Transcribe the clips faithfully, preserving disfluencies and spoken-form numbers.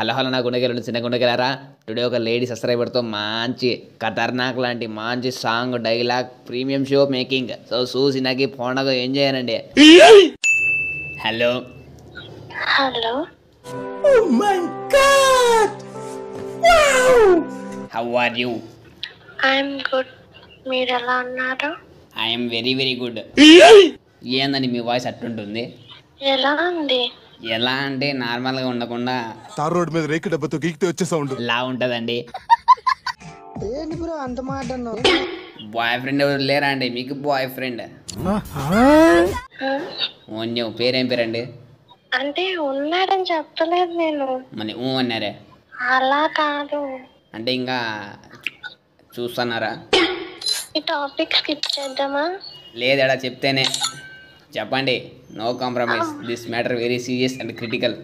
Hello hello నా గుండెగలు చిన్న గుండెగలరా టుడే ఒక లేడీ సబ్స్క్రైబర్ తో మంచి ఖతర్నాక్ లాంటి మంచి song dialogue premium show making so చూసి నాకు ఫోన్గా ఎంజాయ్ చేయండి hello hello oh my god wow how are you I am good మీరు ఎలా ఉన్నారు I am very very good ఏందని మీ వాయిస్ అట్టుంటుంది ఎలా ఉంది ఎలా అంటే నార్మల్ గా ఉండకుండా తార్ రోడ్ మీద రేకు డబ్బతో గీకితే వచ్చే సౌండ్ లా ఉంటదండి ఏంటి బ్రో అంత మాట అన్నావు బాయ్ ఫ్రెండ్ ఎవరు లేరా అండి మీకు బాయ్ ఫ్రెండ్ ఓన్యో పేరేం పేరండి అంటే ఉన్నారని చెప్పలేదు నేను మరి ఊ అన్నారే అలా కాదు అంటే ఇంకా చూస్తున్నారా ఈ టాపిక్ స్కిప్ చేద్దామా లేదడా చెప్తేనే చెప్పండి no compromise this matter very serious and critical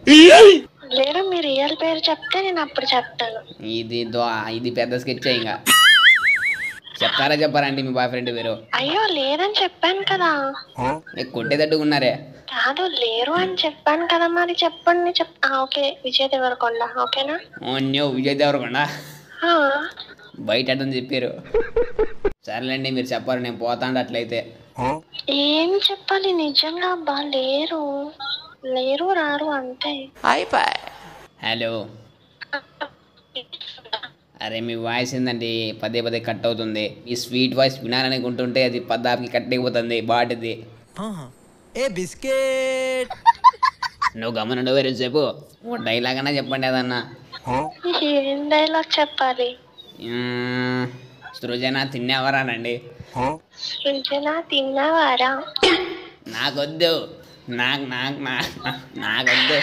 లేరా మీ రియల్ పేరు చెప్తే నేను అప్పుడు చెప్తాను ఇది ఇది పెద్ద స్కెచ్ ఇంకా చెప్తారా చెప్పారండి మీ బాయ్ ఫ్రెండ్ పేరు అయ్యో లేరని చెప్పాను కదా నేను కొట్టేటట్టుకున్నారే కాదు లేరు అని చెప్పాను కదా మరి చెప్పండి చెప్తా ఓకే విజయ్ దేవరకొండ ఓకేనా ఓన్యో విజయ్ దేవరకొండ బయట అటని చెప్పారు సరేలేండి మీరు చెప్పారు నేను పోతాండి అట్లయితే ఏం చెప్పాలి నిజంగా బా లేరు లేరు రారు అంతే అయిపోయి హలో అరే మీ వాయిస్ ఏందండి పదే పదే కట్ అవుతుంది ఈ స్వీట్ వాయిస్ వినాలనుకుంటుంటే అది పదాకి కట్ అయిపోతుంది బాటిది ఏ బిస్కెట్ నువ్వు గమనండి వేరే చెప్పు డైలాగ్ అన్నా చెప్పండి అదన్నా ఏం డైలాగ్ చెప్పాలి సృజన తిన్నావరానండి సృజన తిన్నావారా నాకొద్దు నాకు నాకు నాకొద్దు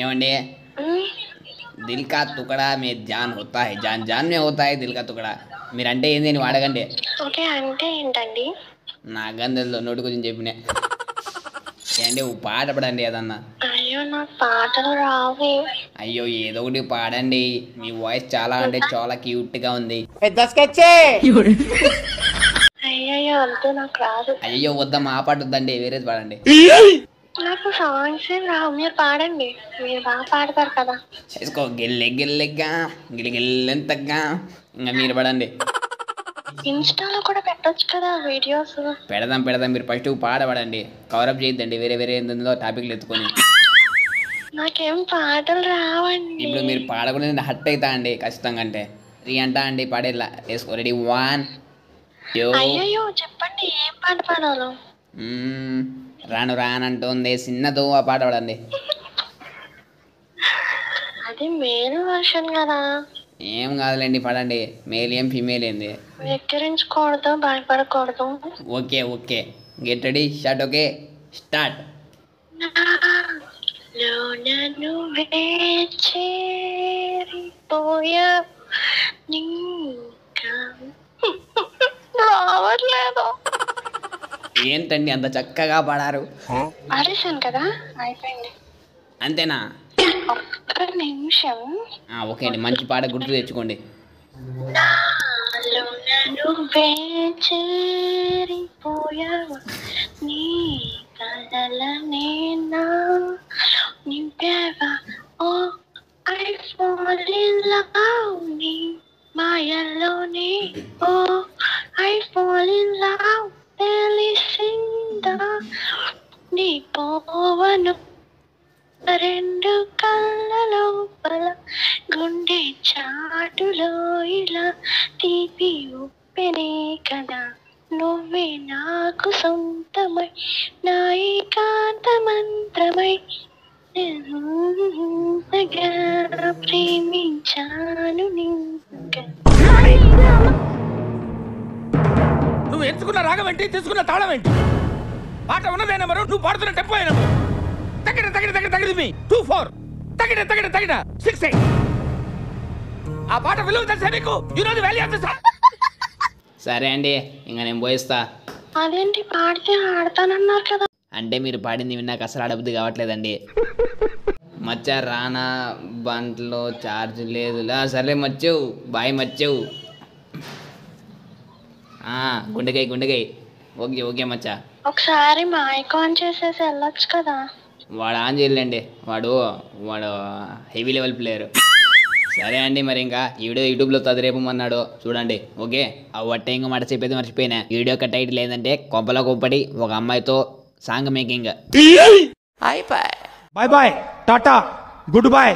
ఏమండి దిల్ కా తుకడా మే జాన్ హోతా హై జాన్ జాన్ మే హోతా హై దిల్ కా తుకడా మీరంటే ఏంది అని అడగండి ఓకే అంటే ఏంటండి నా గంధంలో నోటి గురించి చెప్పిన ఏండి పాట పడండి ఏదన్నా అయ్యో నా పాటలు రావు అయ్యో ఏదో ఒకటి పాడండి మీ వాయిస్ చాలా అంటే చాలా క్యూట్ గా ఉంది అయ్యో వద్దు నాకు రాదు అయ్యో వద్దాం ఆ పాట వద్దండి వేరేది పాడండి నాకు సాంగ్స్ ఏం రావు మీరు పాడండి మీరు బాగా పాడతారు కదా చేసుకో గిల్లె గిల్లెగ్గా గిల్లి గిల్లెంతగా ఇంకా మీరు పాడండి ఇన్స్టాలో కూడా పెట్టొచ్చు కదా వీడియోస్ పెడదాం పెడదాం మీరు ఫస్ట్ పాడబడండి కవరప్ చేయద్దండి వేరే వేరే ఏందో టాపిక్లు ఎత్తుకొని నాకేం పాటలు రావండి ఇప్పుడు మీరు పాడకుండా నేను హట్ అవుతా అండి ఖచ్చితంగా అంటే రీ అంటా అండి పాడేలా వేసుకో రెడీ వన్ అయ్యో చెప్పండి ఏం పాట పాడాలో రాను రానంటుంది చిన్నదో ఆ పాట పాడండి అది మేల్ వర్షన్ కదా ఏం కాదులేండి పడండి మేల్ ఏం ఫీమేల్ ఏంది వెక్కిరించకూడదు భయపడకూడదు okay okay get ready start okay start ఏంటండి అంత చక్కగా పడారు ఆడిషన్ కదా అయిపోయింది అంతేనా ఒక్క నిమిషం ఓకే అండి మంచి పాట గుర్తు తెచ్చుకోండి రెండు కళ్ళలో బల గుండె చాటులో ఇలా తీపి ఉప్పెనే కదా నువ్వే నాకు సొంతమై నా ఏకాంత మంత్రమై ప్రేమించాను నువ్వు ఎంచుకున్న రాగం ఏంటి తీసుకున్న తాళం ఏంటి పాట ఉన్నదేనా మరో నువ్వు పాడుతున్న టెంపో అయినా తగడ తగడ తగడ తగడ దిమి two four తగడ తగడ తగడ six eight ఆ పాట విలువ తెలుసా మీకు you know the value of the song సరే అండి ఇంకా నేను పోయిస్తా అదేంటి పాడితే ఆడతానన్నారు కదా అంటే మీరు పాడింది విన్నాక అసలు ఆడబుద్ధి కావట్లేదండి మచ్చా రానా బంట్లో ఛార్జ్ లేదులా సరే మచ్చవు బాయ్ మచ్చవు గుండెకాయ గుండెకాయ ఓకే ఓకే మచ్చా ఒకసారి మైక్ ఆన్ చేసేసి వెళ్ళొచ్చు కదా వాడు ఆన్ చేయలేండి, వాడు వాడు హెవీ లెవెల్ ప్లేయర్. సరే అండి, మరి ఇంకా ఈ వీడియో యూట్యూబ్లో తదిరేపమన్నాడు చూడండి. ఓకే, ఆ వట్టే ఇంకా మాట చెప్పేది మర్చిపోయినా. వీడియో యొక్క టైటిల్ ఏంటంటే కొంపల కొప్పటి ఒక అమ్మాయితో song making. Bye bye, Tata, good bye.